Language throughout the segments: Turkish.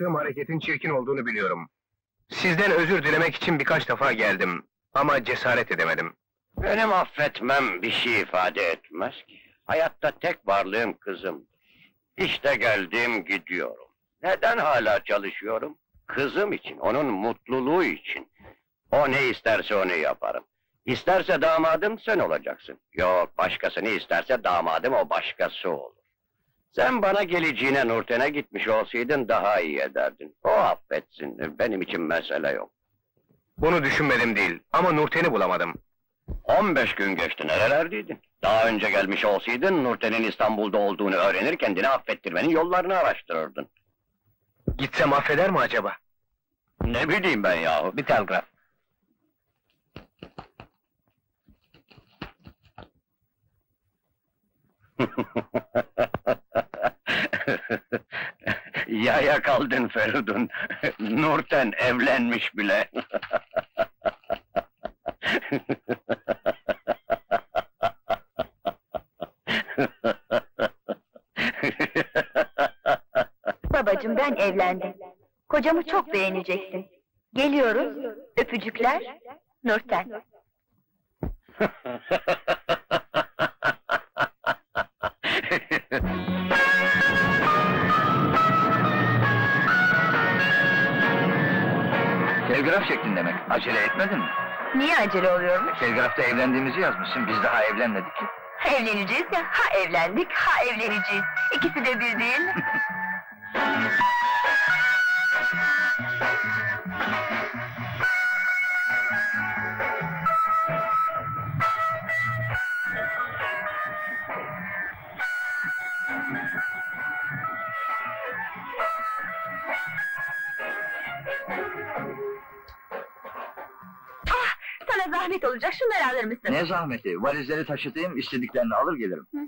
yaptığım hareketin çirkin olduğunu biliyorum. Sizden özür dilemek için birkaç defa geldim. Ama cesaret edemedim. Benim affetmem bir şey ifade etmez ki. Hayatta tek varlığım kızım. İşte geldim, gidiyorum. Neden hala çalışıyorum? Kızım için, onun mutluluğu için. O ne isterse onu yaparım. İsterse damadım sen olacaksın. Yok, başkasını isterse damadım o başkası olur. Sen bana geleceğine Nurten'e gitmiş olsaydın daha iyi ederdin. O affetsin, benim için mesele yok. Bunu düşünmedim değil, ama Nurten'i bulamadım. 15 gün geçti, nerelerdeydin? Daha önce gelmiş olsaydın, Nurten'in İstanbul'da olduğunu öğrenir, kendini affettirmenin yollarını araştırırdın. Gitsem affeder mi acaba? Ne bileyim ben yahu, bir telgraf. Yaya kaldın Feridun, Nurten evlenmiş bile. Babacığım, ben evlendim. Kocamı çok beğeneceksin. Geliyoruz, öpücükler, Nurten. Telgraf çektin demek, acele etmedin mi? Niye acele oluyormuş? Telgrafta evlendiğimizi yazmışsın, biz daha evlenmedik ki. Evleneceğiz ya, ha evlendik, ha evleneceğiz. İkisi de bir değil. Sana zahmet olacak, şunları alır mısın? Ne zahmeti? Valizleri taşıtayım, istediklerini alır gelirim. Hı hı.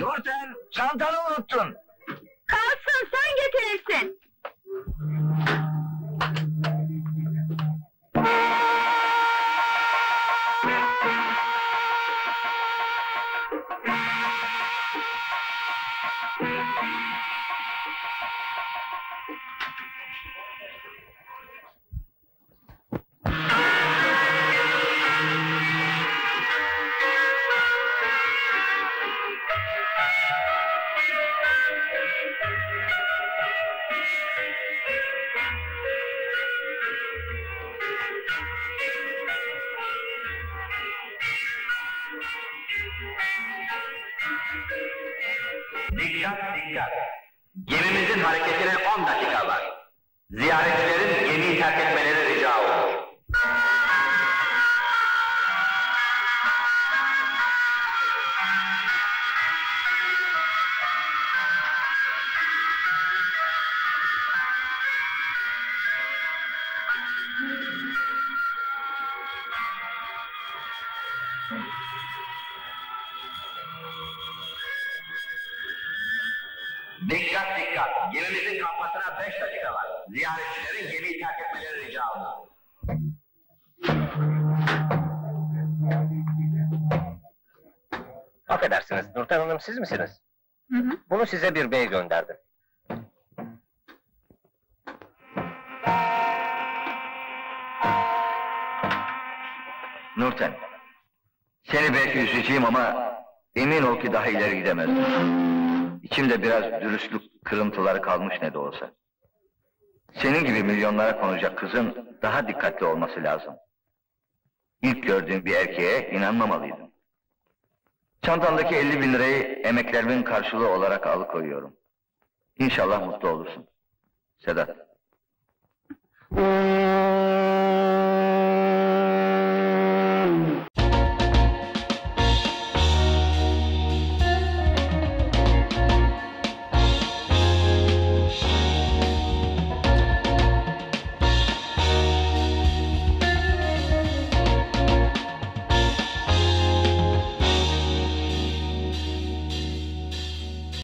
Nurten, çantanı unuttun! Kalsın, sen getirirsin! Gemimizin hareketine 10 dakika var. Ziyaretçilerin gemiyi terk etmeleri rica olur. Dikkat dikkat! Gemimizin kalkmasına 5 dakika var. Ziyaretçilerin gemiyi terk etmeleri rica olunur. Affedersiniz, Nurten Hanım siz misiniz? Hı hı. Bunu size bir bey gönderdi. Nurten, seni belki üzeceğim ama emin ol ki daha ileri gidemezdim. İçimde biraz dürüstlük kırıntıları kalmış ne de olsa. Senin gibi milyonlara konacak kızın daha dikkatli olması lazım. İlk gördüğüm bir erkeğe inanmamalıydım. Çantandaki 50.000 lirayı emeklerimin karşılığı olarak alıkoyuyorum. İnşallah mutlu olursun. Sedat.